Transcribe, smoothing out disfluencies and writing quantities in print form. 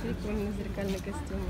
Пошли к вам на зеркальный костюм.